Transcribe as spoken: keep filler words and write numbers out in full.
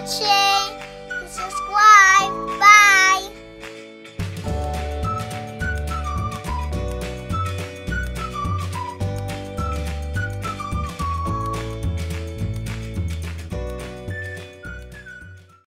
watching.